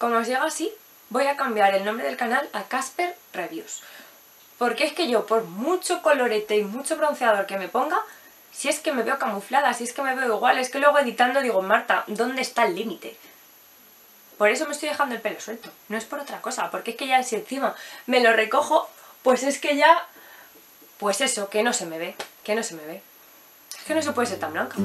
Como os llega así, voy a cambiar el nombre del canal a Casper Reviews. Porque es que yo, por mucho colorete y mucho bronceador que me ponga, si es que me veo camuflada, si es que me veo igual, es que luego editando digo, Marta, ¿dónde está el límite? Por eso me estoy dejando el pelo suelto, no es por otra cosa, porque es que ya si encima me lo recojo, pues es que ya... Pues eso, que no se me ve, que no se me ve. Es que no se puede ser tan blanca.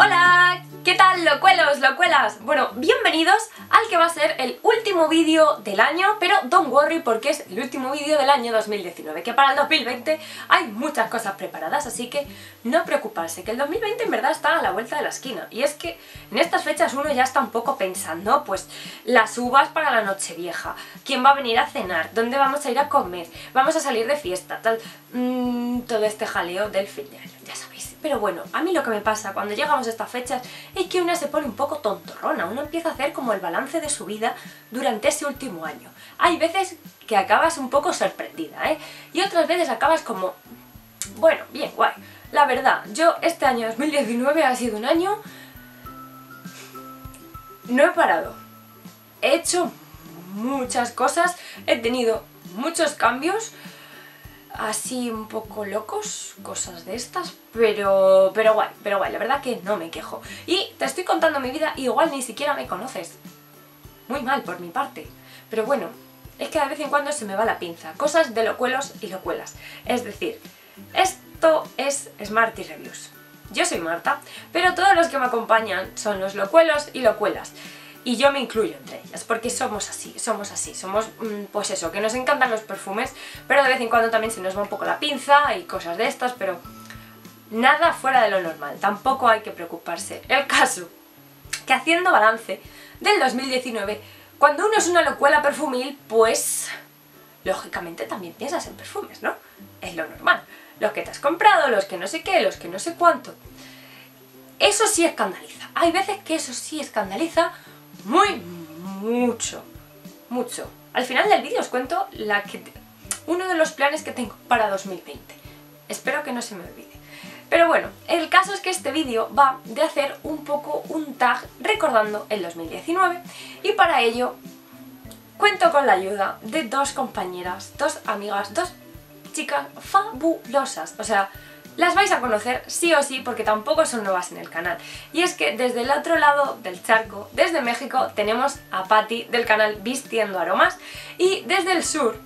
¡Hola! ¿Qué tal, locuelos, locuelas? Bueno, bienvenidos al que va a ser el último vídeo del año, pero don't worry porque es el último vídeo del año 2019, que para el 2020 hay muchas cosas preparadas, así que no preocuparse, que el 2020 en verdad está a la vuelta de la esquina. Y es que en estas fechas uno ya está un poco pensando, pues, las uvas para la Nochevieja, quién va a venir a cenar, dónde vamos a ir a comer, vamos a salir de fiesta, tal... todo este jaleo del fin de año, ya sabéis. Pero bueno, a mí lo que me pasa cuando llegamos a estas fechas es que una se pone un poco tontorrona, uno empieza a hacer como el balance de su vida durante ese último año. Hay veces que acabas un poco sorprendida, ¿eh? Y otras veces acabas como, bueno, bien, guay. La verdad, yo este año 2019 ha sido un año... No he parado. He hecho muchas cosas, he tenido muchos cambios... así un poco locos, cosas de estas, pero guay, la verdad que no me quejo. Y te estoy contando mi vida y igual ni siquiera me conoces. Muy mal por mi parte, pero bueno, es que de vez en cuando se me va la pinza. Cosas de locuelos y locuelas. Es decir, esto es Smarties Reviews. Yo soy Marta, pero todos los que me acompañan son los locuelos y locuelas. Y yo me incluyo entre ellas, porque somos así, somos pues eso, que nos encantan los perfumes, pero de vez en cuando también se nos va un poco la pinza y cosas de estas, pero nada fuera de lo normal, tampoco hay que preocuparse. El caso, que haciendo balance del 2019, cuando uno es una locuela perfumil, pues lógicamente también piensas en perfumes, ¿no? Es lo normal, los que te has comprado, los que no sé qué, los que no sé cuánto. Eso sí escandaliza, hay veces que eso sí escandaliza mucho. Al final del vídeo os cuento uno de los planes que tengo para 2020. Espero que no se me olvide. Pero bueno, el caso es que este vídeo va de hacer un poco un tag recordando el 2019 y para ello cuento con la ayuda de dos compañeras, dos amigas, dos chicas fabulosas. O sea, las vais a conocer sí o sí porque tampoco son nuevas en el canal. Y es que desde el otro lado del charco, desde México, tenemos a Paty del canal Vistiendo Aromas y desde el sur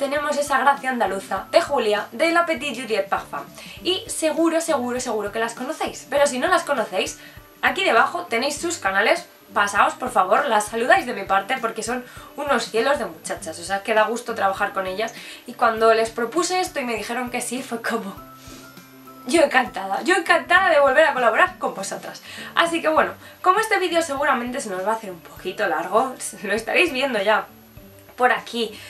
tenemos esa gracia andaluza de Julia de La Petite Juliette Parfum. Y seguro que las conocéis, pero si no las conocéis, aquí debajo tenéis sus canales, pasaos por favor, las saludáis de mi parte porque son unos cielos de muchachas, o sea que da gusto trabajar con ellas y cuando les propuse esto y me dijeron que sí, fue como... Yo encantada de volver a colaborar con vosotras. Así que bueno, como este vídeo seguramente se nos va a hacer un poquito largo, lo estaréis viendo ya por aquí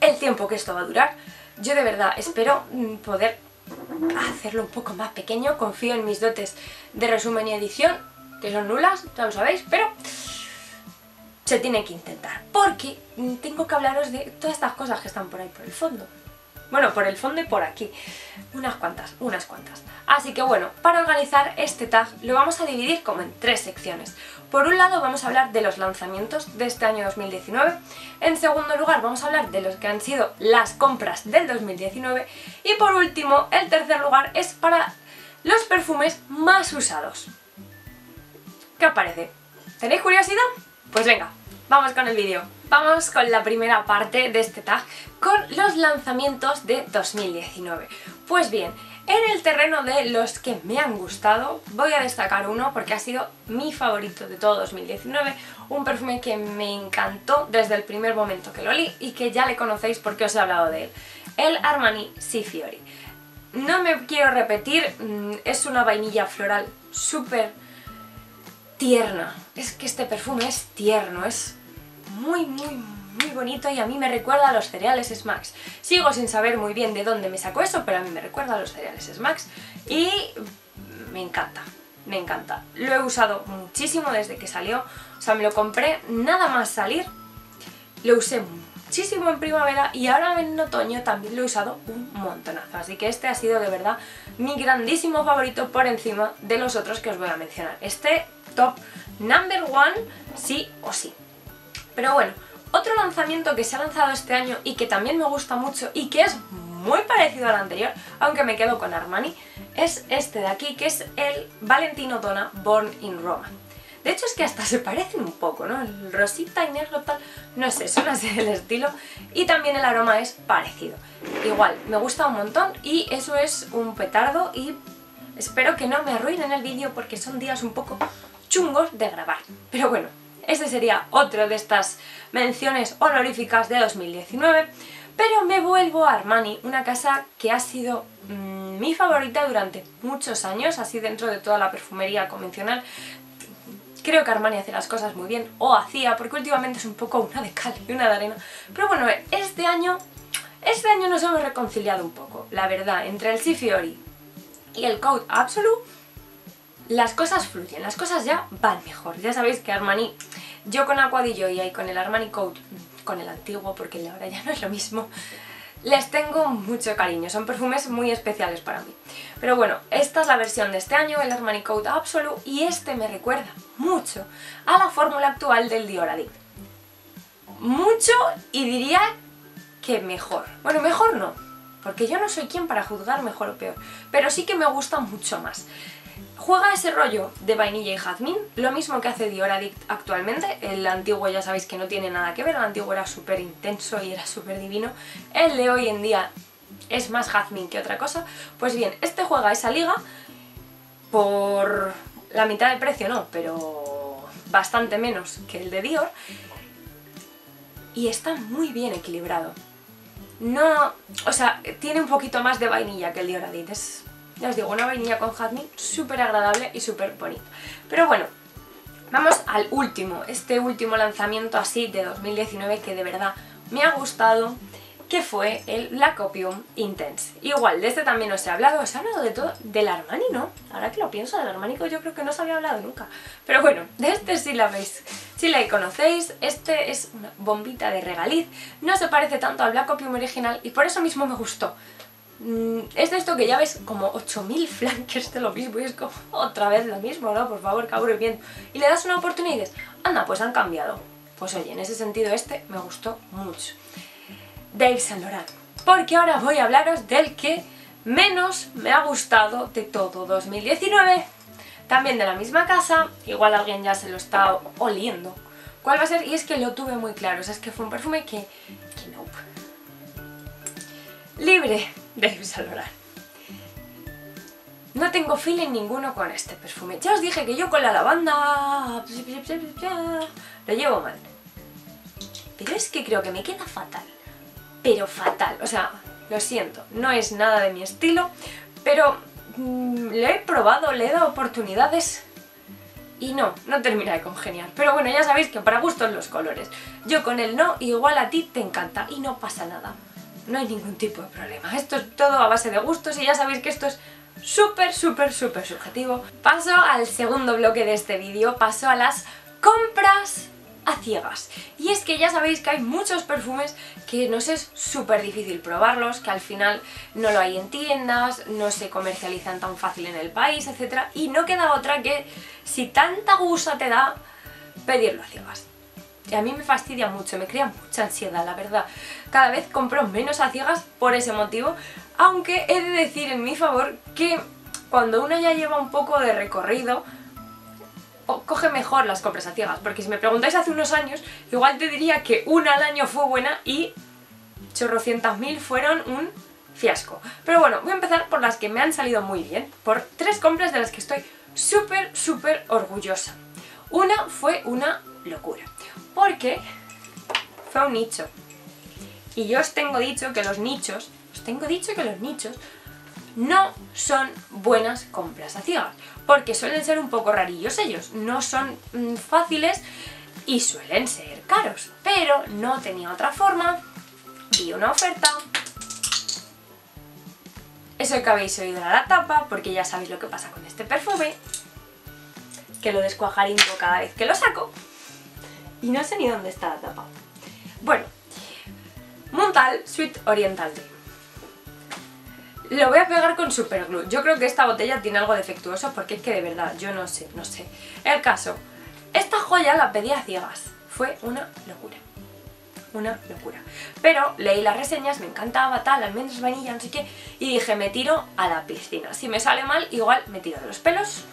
el tiempo que esto va a durar, yo de verdad espero poder hacerlo un poco más pequeño, confío en mis dotes de resumen y edición, que son nulas, ya lo sabéis, pero se tiene que intentar, porque tengo que hablaros de todas estas cosas que están por ahí por el fondo. Bueno, por el fondo y por aquí. Unas cuantas. Así que bueno, para organizar este tag lo vamos a dividir como en tres secciones. Por un lado vamos a hablar de los lanzamientos de este año 2019. En segundo lugar vamos a hablar de los que han sido las compras del 2019. Y por último, el tercer lugar es para los perfumes más usados. ¿Qué os parece? ¿Tenéis curiosidad? Pues venga, vamos con el vídeo. Vamos con la primera parte de este tag, con los lanzamientos de 2019. Pues bien, en el terreno de los que me han gustado, voy a destacar uno porque ha sido mi favorito de todo 2019, un perfume que me encantó desde el primer momento que lo olí y que ya le conocéis porque os he hablado de él, el Armani Si Fiori. No me quiero repetir, es una vainilla floral súper tierna, es que este perfume es tierno, es... muy bonito y a mí me recuerda a los cereales Smacks. Sigo sin saber muy bien de dónde me sacó eso, pero a mí me recuerda a los cereales Smacks y me encanta, Lo he usado muchísimo desde que salió, o sea, me lo compré nada más salir, lo usé muchísimo en primavera y ahora en otoño también lo he usado un montonazo. Así que este ha sido de verdad mi grandísimo favorito por encima de los otros que os voy a mencionar. Este top number one sí o sí. Pero bueno, otro lanzamiento que se ha lanzado este año y que también me gusta mucho y que es muy parecido al anterior, aunque me quedo con Armani, es este de aquí, que es el Valentino Donna Born in Roma. De hecho es que hasta se parecen un poco, ¿no? El rosita y negro tal, no sé, son así del estilo. Y también el aroma es parecido. Igual, me gusta un montón y eso es un petardo y espero que no me arruinen el vídeo porque son días un poco chungos de grabar. Pero bueno, este sería otro de estas menciones honoríficas de 2019. Pero me vuelvo a Armani, una casa que ha sido mi favorita durante muchos años, así dentro de toda la perfumería convencional. Creo que Armani hace las cosas muy bien, o hacía, porque últimamente es un poco una de cal y una de arena. Pero bueno, este año nos hemos reconciliado un poco, la verdad, entre el Si Fiori y el Code Absolu, las cosas fluyen, las cosas ya van mejor. Ya sabéis que Armani, yo con Acqua di Gioia y con el Armani Code, con el antiguo, porque el de ahora ya no es lo mismo, les tengo mucho cariño, son perfumes muy especiales para mí. Pero bueno, esta es la versión de este año, el Armani Code Absolu, y este me recuerda mucho a la fórmula actual del Dior Addict. Mucho, y diría que mejor. Bueno, mejor no, porque yo no soy quien para juzgar mejor o peor, pero sí que me gusta mucho más. Juega ese rollo de vainilla y jazmín, lo mismo que hace Dior Addict actualmente. El antiguo ya sabéis que no tiene nada que ver, el antiguo era súper intenso y era súper divino. El de hoy en día es más jazmín que otra cosa. Pues bien, este juega esa liga por la mitad del precio, no, pero bastante menos que el de Dior. Y está muy bien equilibrado. No, o sea, tiene un poquito más de vainilla que el Dior Addict, es... ya os digo, una vainilla con jazmín súper agradable y súper bonita. Pero bueno, vamos al último, este último lanzamiento así de 2019 que de verdad me ha gustado, que fue el Black Opium Intense. Igual, de este también os he hablado, os he hablado de todo, del Armani, ¿no? Ahora que lo pienso, del Armani yo creo que no os había hablado nunca. Pero bueno, de este sí la veis, sí la conocéis, este es una bombita de regaliz, no se parece tanto al Black Opium original y por eso mismo me gustó. Es de esto que ya ves como 8000 flanques de lo mismo y es como otra vez lo mismo, ¿no? Por favor, cabrón, bien. Y le das una oportunidad y dices, anda, pues han cambiado. Pues oye, en ese sentido este me gustó mucho. De Yves Saint Laurent, porque ahora voy a hablaros del que menos me ha gustado de todo 2019. También de la misma casa, igual alguien ya se lo está oliendo. ¿Cuál va a ser? Y es que lo tuve muy claro, o sea, es que fue un perfume que no. Libre de Yves Saint Laurent. No tengo feeling ninguno con este perfume. Ya os dije que yo con la lavanda lo llevo mal. Pero es que creo que me queda fatal. Pero fatal, o sea, lo siento, no es nada de mi estilo, pero le he probado, le he dado oportunidades y no termina de congeniar. Pero bueno, ya sabéis que para gustos los colores. Yo con él no, igual a ti te encanta y no pasa nada. No hay ningún tipo de problema, esto es todo a base de gustos y ya sabéis que esto es súper, súper, súper subjetivo. Paso al segundo bloque de este vídeo, paso a las compras a ciegas. Y es que ya sabéis que hay muchos perfumes que nos es súper difícil probarlos, que al final no lo hay en tiendas, no se comercializan tan fácil en el país, etc. Y no queda otra que, si tanta gusa te da, pedirlo a ciegas. Y a mí me fastidia mucho, me crea mucha ansiedad, la verdad. Cada vez compro menos a ciegas por ese motivo, aunque he de decir en mi favor que cuando uno ya lleva un poco de recorrido, coge mejor las compras a ciegas. Porque si me preguntáis hace unos años, igual te diría que una al año fue buena y chorrocientas mil fueron un fiasco. Pero bueno, voy a empezar por las que me han salido muy bien, por tres compras de las que estoy súper, súper orgullosa. Una fue una locura, porque fue un nicho. Y yo os tengo dicho que los nichos, no son buenas compras a ciegas, porque suelen ser un poco rarillos ellos, no son fáciles y suelen ser caros. Pero no tenía otra forma, vi una oferta. Eso que habéis oído a la tapa, porque ya sabéis lo que pasa con este perfume, que lo descuajarindo cada vez que lo saco. Y no sé ni dónde está la tapa. Bueno, Montal Sweet Oriental Dream. Lo voy a pegar con superglue. Yo creo que esta botella tiene algo defectuoso porque es que de verdad, yo no sé. El caso, esta joya la pedí a ciegas. Fue una locura. Pero leí las reseñas, me encantaba, tal, almendras, vainilla, no sé qué. Y dije, me tiro a la piscina. Si me sale mal, igual me tiro de los pelos.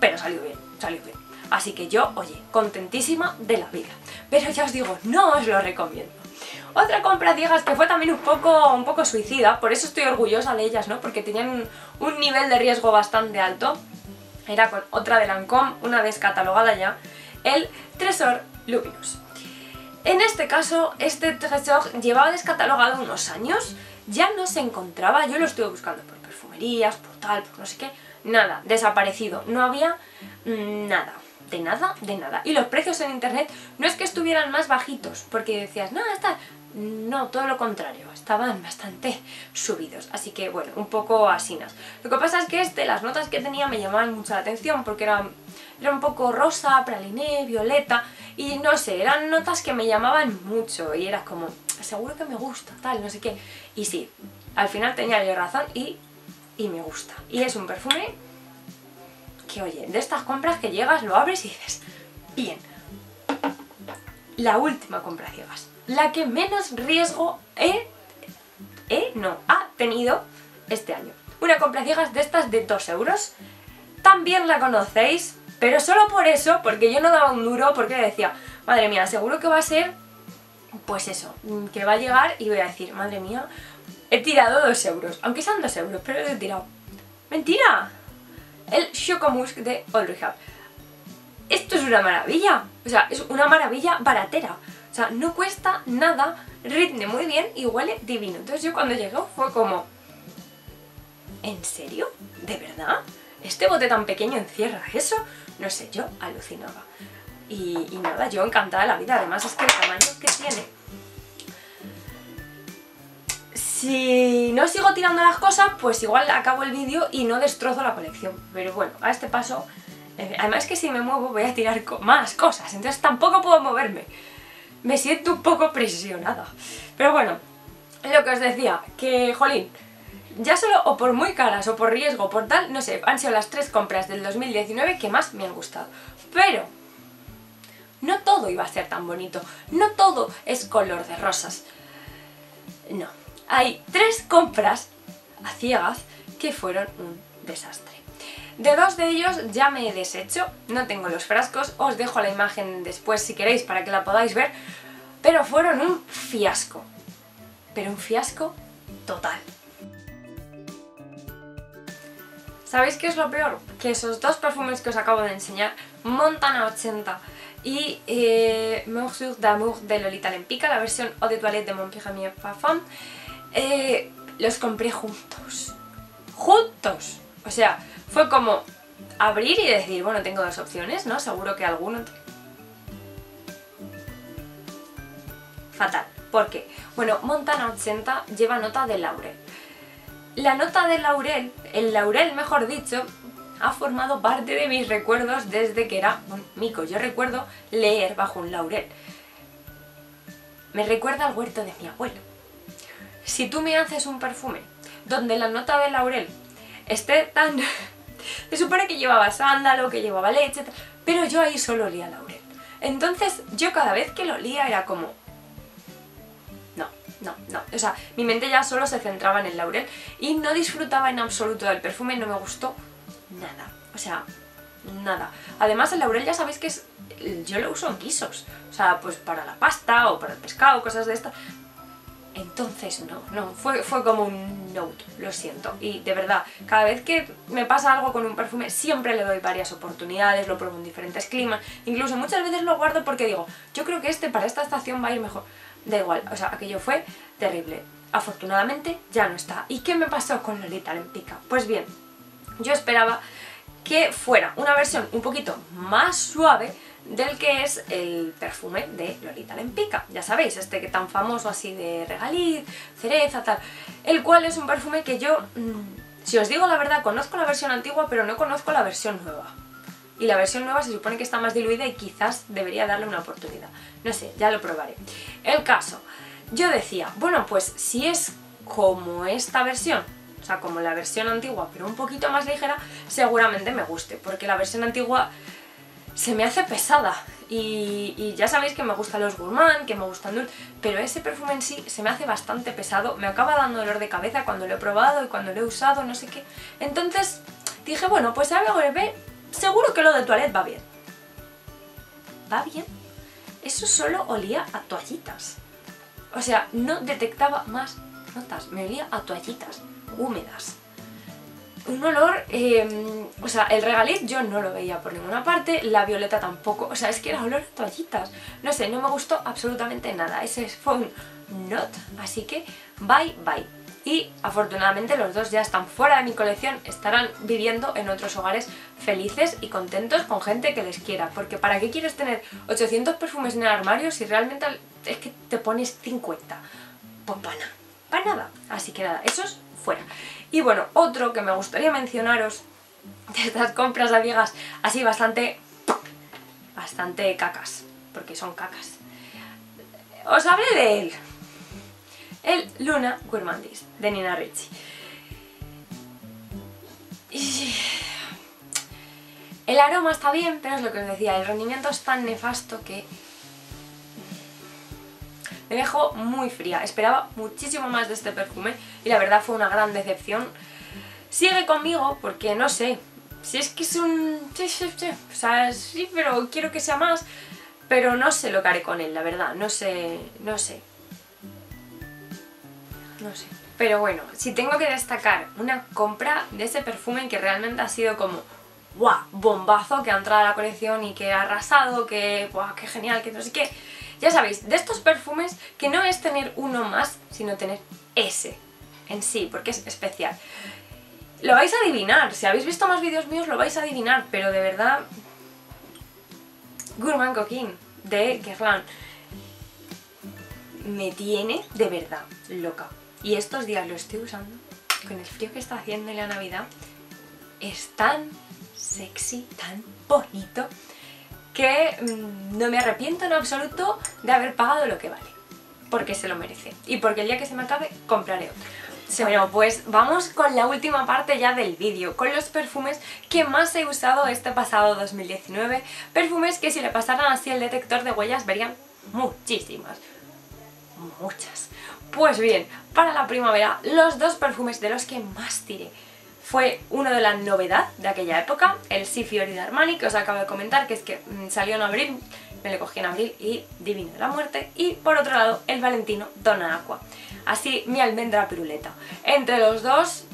Pero salió bien, Así que yo, oye, contentísima de la vida. Pero ya os digo, no os lo recomiendo. Otra compra ciegas que fue también un poco suicida, por eso estoy orgullosa de ellas, ¿no? Porque tenían un nivel de riesgo bastante alto. Era con otra de Lancôme, una descatalogada ya, el Trésor Luminous. En este caso, este Trésor llevaba descatalogado unos años, ya no se encontraba, yo lo estuve buscando por perfumerías, por tal, por no sé qué, nada, desaparecido, no había nada. De nada. Y los precios en internet no es que estuvieran más bajitos, porque decías, no, todo lo contrario, estaban bastante subidos. Así que bueno, un poco asinas. Lo que pasa es que las notas que tenía me llamaban mucho la atención, porque era un poco rosa, praliné, violeta, y no sé, eran notas que me llamaban mucho, y era como, seguro que me gusta, tal, no sé qué. Y sí, al final tenía yo razón y me gusta. Y es un perfume que, oye, de estas compras que llegas, lo abres y dices, bien. La última compra ciegas, la que menos riesgo ha tenido este año. Una compra ciegas de estas de 2 euros, también la conocéis, pero solo por eso, porque yo no daba un duro, porque decía, madre mía, seguro que va a ser, pues eso, que va a llegar y voy a decir, madre mía, he tirado 2 euros, aunque sean 2 euros, pero los he tirado. ¡Mentira! El Choco Musk de Al Rehab. Esto es una maravilla, o sea, es una maravilla baratera. O sea, no cuesta nada, rinde muy bien y huele divino. Entonces yo cuando llegué fue como, ¿en serio? ¿De verdad? ¿Este bote tan pequeño encierra eso? No sé, yo alucinaba. Y nada, yo encantada de la vida. Además es que el tamaño que tiene. Si no sigo tirando las cosas, pues igual acabo el vídeo y no destrozo la colección. Pero bueno, a este paso, además que si me muevo voy a tirar más cosas, entonces tampoco puedo moverme. Me siento un poco presionada. Pero bueno, lo que os decía, que jolín, ya solo o por muy caras o por riesgo o por tal, no sé, han sido las 3 compras del 2019 que más me han gustado. Pero no todo iba a ser tan bonito, no todo es color de rosas. No. Hay 3 compras a ciegas que fueron un desastre. De 2 de ellos ya me he deshecho, no tengo los frascos, os dejo la imagen después si queréis para que la podáis ver, pero fueron un fiasco. Pero un fiasco total. ¿Sabéis qué es lo peor? Que esos 2 perfumes que os acabo de enseñar, Montana 80 y Morsure d'Amour de Lolita Lempicka, la versión Eau de Toilette de Mon Pyramid Parfum, los compré juntos. O sea, fue como abrir y decir, bueno, tengo 2 opciones, ¿no? Seguro que alguno... Fatal. ¿Por qué? Bueno, Montana 80 lleva nota de laurel. La nota de laurel, el laurel mejor dicho, ha formado parte de mis recuerdos desde que era un mico. Yo recuerdo leer bajo un laurel. Me recuerda al huerto de mi abuelo. Si tú me haces un perfume donde la nota de laurel esté tan... Se supone que llevaba sándalo, que llevaba leche, pero yo ahí solo olía laurel. Entonces yo cada vez que lo olía era como... No. O sea, mi mente ya solo se centraba en el laurel y no disfrutaba en absoluto del perfume, no me gustó nada. O sea, nada. Además el laurel ya sabéis que es... Yo lo uso en guisos. O sea, pues para la pasta o para el pescado, cosas de estas... Entonces fue como un note, lo siento. Y de verdad, cada vez que me pasa algo con un perfume siempre le doy varias oportunidades, lo pruebo en diferentes climas, incluso muchas veces lo guardo porque digo, yo creo que para esta estación va a ir mejor. Da igual, o sea, aquello fue terrible. Afortunadamente ya no está. ¿Y qué me pasó con Lolita Lempicka? Pues bien, yo esperaba que fuera una versión un poquito más suave del que es el perfume de Lolita Lempicka, ya sabéis, este que tan famoso así de regaliz, cereza, tal, el cual es un perfume que yo, si os digo la verdad, conozco la versión antigua pero no conozco la versión nueva, y la versión nueva se supone que está más diluida y quizás debería darle una oportunidad, no sé, ya lo probaré. El caso, Yo decía, bueno, pues si es como esta versión, o sea, como la versión antigua, pero un poquito más ligera, seguramente me guste, porque la versión antigua se me hace pesada. Y ya sabéis que me gustan los gourmand, que me gustan dulces, pero ese perfume en sí se me hace bastante pesado, me acaba dando dolor de cabeza cuando lo he probado y cuando lo he usado, no sé qué. Entonces dije, bueno, pues a ver, seguro que lo de toilette va bien. ¿Va bien? Eso solo olía a toallitas. O sea, no detectaba más notas, me olía a toallitas húmedas. Un olor, o sea, el regalit yo no lo veía por ninguna parte, la violeta tampoco, o sea, es que era olor a toallitas. No sé, no me gustó absolutamente nada, ese fue un not, así que bye bye. Y afortunadamente los dos ya están fuera de mi colección, estarán viviendo en otros hogares felices y contentos con gente que les quiera, porque ¿para qué quieres tener 800 perfumes en el armario si realmente es que te pones 50? Pues para nada, para nada. Así que nada, esos fuera. Y bueno, otro que me gustaría mencionaros de estas compras, amigas, así bastante cacas, porque son cacas. Os hablé de él, el Luna Gourmandise de Nina Ricci. Y el aroma está bien, pero es lo que os decía, el rendimiento es tan nefasto que me dejó muy fría, esperaba muchísimo más de este perfume y la verdad fue una gran decepción. Sigue conmigo porque no sé, si es que es un... O sea, sí, pero quiero que sea más, pero no sé lo que haré con él, la verdad, no sé. Pero bueno, si tengo que destacar una compra de ese perfume que realmente ha sido como... ¡guau! Bombazo, que ha entrado a la colección y que ha arrasado, que... ¡guau! ¡Qué genial! Que no sé qué... Ya sabéis, de estos perfumes que no es tener uno más, sino tener ese en sí, porque es especial. Lo vais a adivinar, si habéis visto más vídeos míos lo vais a adivinar, pero de verdad... Gourmand Coquin de Guerlain me tiene de verdad loca. Y estos días lo estoy usando, con el frío que está haciendo en la Navidad, es tan sexy, tan bonito... que no me arrepiento en absoluto de haber pagado lo que vale, porque se lo merece y porque el día que se me acabe compraré otro. Sí, bueno, pues vamos con la última parte ya del vídeo, con los perfumes que más he usado este pasado 2019, perfumes que si le pasaran así el detector de huellas verían muchísimas, muchas. Pues bien, para la primavera los dos perfumes de los que más tiré fue uno de la novedad de aquella época, el Si Fiori de Armani, que os acabo de comentar, que es que salió en abril, me lo cogí en abril y divino de la muerte. Y por otro lado, el Valentino Donna Acqua, así mi almendra piruleta. Entre los dos,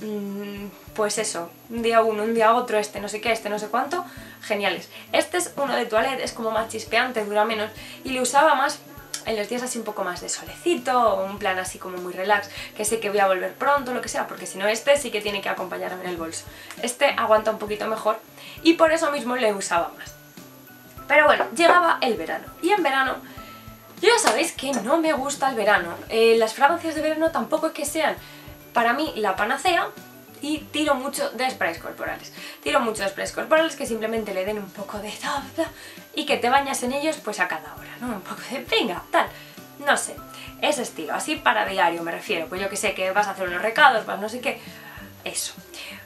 pues eso, un día uno, un día otro, este no sé qué, este no sé cuánto, geniales. Este es uno de toilette, es como más chispeante, dura menos y le usaba más en los días así un poco más de solecito, o un plan así como muy relax, que sé que voy a volver pronto, lo que sea, porque si no este sí que tiene que acompañarme en el bolso. Este aguanta un poquito mejor y por eso mismo le usaba más. Pero bueno, llegaba el verano y en verano, yo ya sabéis que no me gusta el verano. Las fragancias de verano tampoco es que sean para mí la panacea y tiro mucho de sprays corporales. Tiro mucho de sprays corporales que simplemente le den un poco de tabla y que te bañas en ellos pues a cada hora, ¿no? Un poco de venga, tal, no sé, ese estilo, así para diario me refiero, pues yo que sé, que vas a hacer unos recados, vas no sé qué, eso.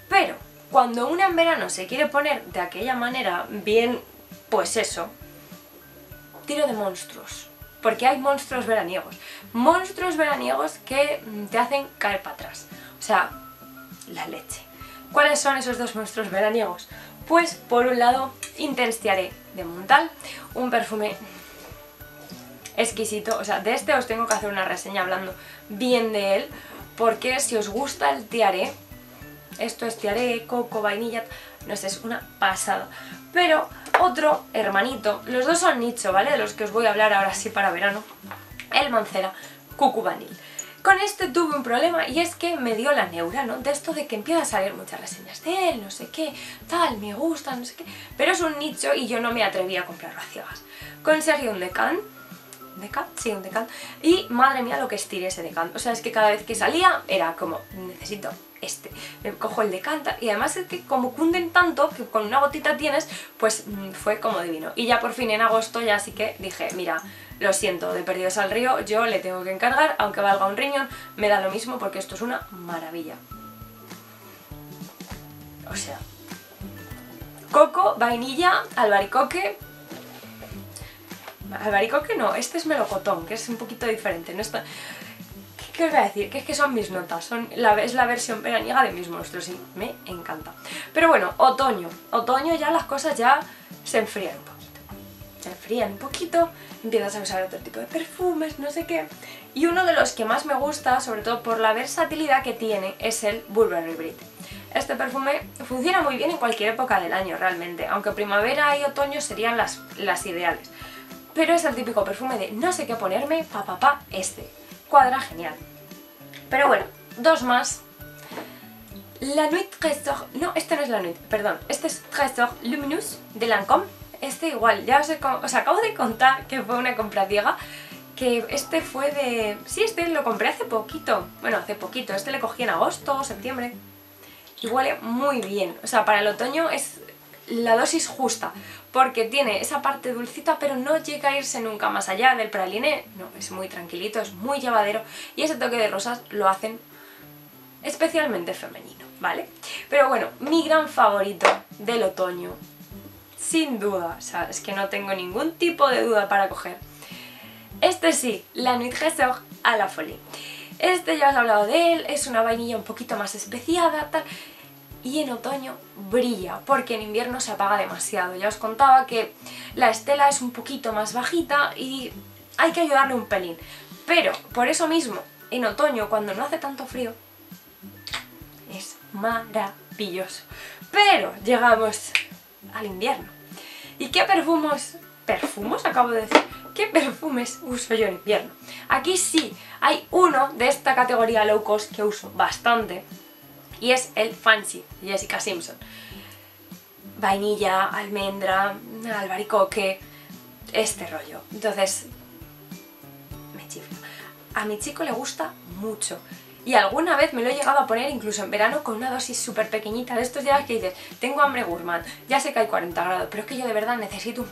Pero cuando una en verano se quiere poner de aquella manera bien, pues eso, tiro de monstruos, porque hay monstruos veraniegos que te hacen caer para atrás, o sea, la leche. ¿Cuáles son esos dos monstruos veraniegos? Pues por un lado, Intense Tiaré de Montal, un perfume exquisito, o sea, de este os tengo que hacer una reseña hablando bien de él, porque si os gusta el tiaré, esto es tiaré, coco, vainilla, no sé, es una pasada. Pero otro hermanito, los dos son nicho, ¿vale? De los que os voy a hablar ahora sí para verano, el Mancera Coco Vanille. Con este tuve un problema y es que me dio la neura, ¿no? De esto de que empieza a salir muchas reseñas de él, no sé qué, tal, me gusta, no sé qué... Pero es un nicho y yo no me atreví a comprarlo a ciegas. Con Sergio Decan decal, sí, un decal. Y madre mía lo que estiré ese decal. O sea, es que cada vez que salía era como, necesito este. Me cojo el decal y además es que como cunden tanto, que con una gotita tienes, pues fue como divino. Y ya por fin en agosto ya sí que dije, mira, lo siento, de perdidos al río, yo le tengo que encargar, aunque valga un riñón, me da lo mismo porque esto es una maravilla. O sea, coco, vainilla, albaricoque no, este es melocotón, que es un poquito diferente, no está... ¿Qué os voy a decir? Que es que son mis notas, son es la versión veraniega de mis monstruos y me encanta. Pero bueno, otoño, ya las cosas ya se enfrían un poquito, empiezas a usar otro tipo de perfumes, no sé qué. Y uno de los que más me gusta, sobre todo por la versatilidad que tiene, es el Burberry Brit. Este perfume funciona muy bien en cualquier época del año realmente, aunque primavera y otoño serían las ideales. Pero es el típico perfume de no sé qué ponerme, este. Cuadra genial. Pero bueno, dos más. La Nuit Trésor... No, este no es La Nuit, perdón. Este es Trésor Luminous de Lancôme. Este igual, ya os acabo de contar que fue una compra ciega. Que este fue de... Sí, este lo compré hace poquito. Bueno, hace poquito. Este le cogí en agosto o septiembre. Y huele muy bien, o sea, para el otoño es la dosis justa, porque tiene esa parte dulcita pero no llega a irse nunca más allá del praliné, no, es muy tranquilito, es muy llevadero y ese toque de rosas lo hacen especialmente femenino, ¿vale? Pero bueno, mi gran favorito del otoño, sin duda, o sea, es que no tengo ningún tipo de duda para coger. Este sí, La Nuit Trésor à la folie. Este ya os he hablado de él, es una vainilla un poquito más especiada, tal. Y en otoño brilla, porque en invierno se apaga demasiado. Ya os contaba que la estela es un poquito más bajita y hay que ayudarle un pelín. Pero por eso mismo, en otoño, cuando no hace tanto frío, es maravilloso. Pero llegamos al invierno. ¿Y qué perfumos? ¿Perfumos? Acabo de decir. ¿Qué perfumes uso yo en invierno? Aquí sí, hay uno de esta categoría low cost que uso bastante y es el Fancy, Jessica Simpson. Vainilla, almendra, albaricoque, este rollo. Entonces, me chifla. A mi chico le gusta mucho y alguna vez me lo he llegado a poner incluso en verano con una dosis súper pequeñita de estos días que dices, tengo hambre gourmand, ya sé que hay 40 grados, pero es que yo de verdad necesito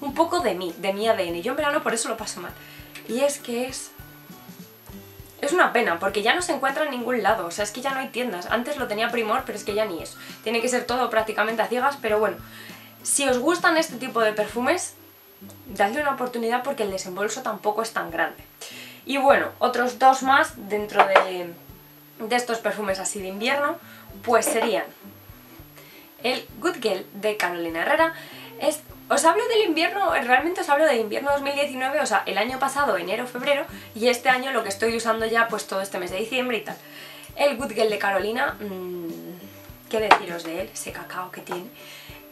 un poco de mí, de mi ADN. Yo en verano por eso lo paso mal. Y es que es una pena, porque ya no se encuentra en ningún lado, o sea, es que ya no hay tiendas. Antes lo tenía Primor, pero es que ya ni eso. Tiene que ser todo prácticamente a ciegas, pero bueno. Si os gustan este tipo de perfumes, dadle una oportunidad porque el desembolso tampoco es tan grande. Y bueno, otros dos más dentro de estos perfumes así de invierno, pues serían el Good Girl de Carolina Herrera. Os hablo del invierno, realmente os hablo del invierno 2019, o sea, el año pasado, enero, febrero, y este año lo que estoy usando ya pues todo este mes de diciembre y tal. El Good Girl de Carolina, qué deciros de él, ese cacao que tiene.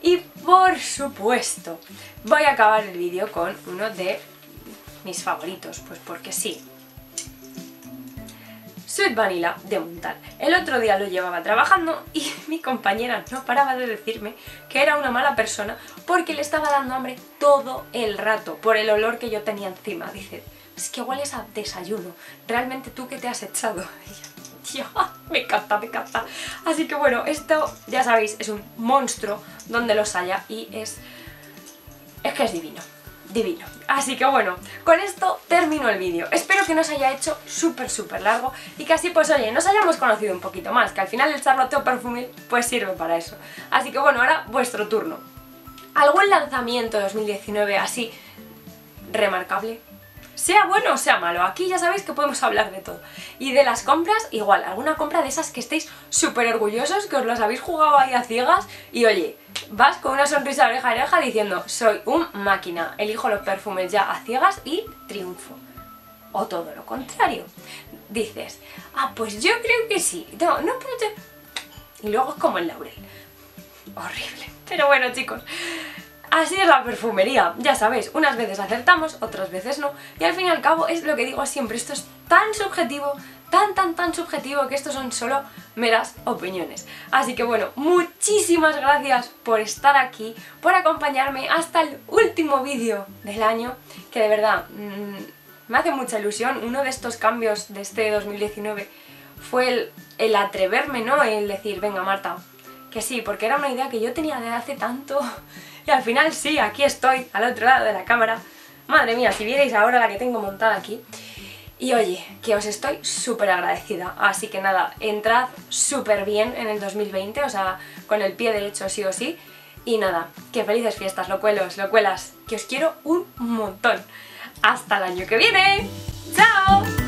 Y por supuesto, voy a acabar el vídeo con uno de mis favoritos, pues porque sí. Sweet Vanilla de Montal. El otro día lo llevaba trabajando y mi compañera no paraba de decirme que era una mala persona porque le estaba dando hambre todo el rato por el olor que yo tenía encima. Dice, es que hueles a desayuno, realmente tú que te has echado. Y yo, me encanta, me encanta. Así que bueno, esto ya sabéis, es un monstruo donde los haya y es que es divino. Divino. Así que bueno, con esto termino el vídeo. Espero que no se haya hecho súper largo y que así pues oye, nos hayamos conocido un poquito más, que al final el charloteo perfumil pues sirve para eso. Así que bueno, ahora vuestro turno. ¿Algún lanzamiento 2019 así remarcable? Sea bueno o sea malo, aquí ya sabéis que podemos hablar de todo. Y de las compras, igual, alguna compra de esas que estéis súper orgullosos, que os las habéis jugado ahí a ciegas y oye, vas con una sonrisa de oreja a oreja diciendo, soy un máquina, elijo los perfumes ya a ciegas y triunfo. O todo lo contrario, dices, ah, pues yo creo que sí, no, pero yo... Y luego es como el laurel, horrible. Pero bueno, chicos, así es la perfumería, ya sabéis, unas veces acertamos, otras veces no, y al fin y al cabo es lo que digo siempre, esto es tan subjetivo, tan subjetivo que estos son solo meras opiniones. Así que bueno, muchísimas gracias por estar aquí, por acompañarme hasta el último vídeo del año, que de verdad me hace mucha ilusión. Uno de estos cambios de este 2019 fue el atreverme, ¿no? El decir, venga Marta, que sí, porque era una idea que yo tenía desde hace tanto y al final sí, aquí estoy, al otro lado de la cámara. Madre mía, si vierais ahora la que tengo montada aquí. Y oye, que os estoy súper agradecida, así que nada, entrad súper bien en el 2020, o sea, con el pie derecho sí o sí. Y nada, que felices fiestas, locuelos, locuelas, que os quiero un montón. ¡Hasta el año que viene! ¡Chao!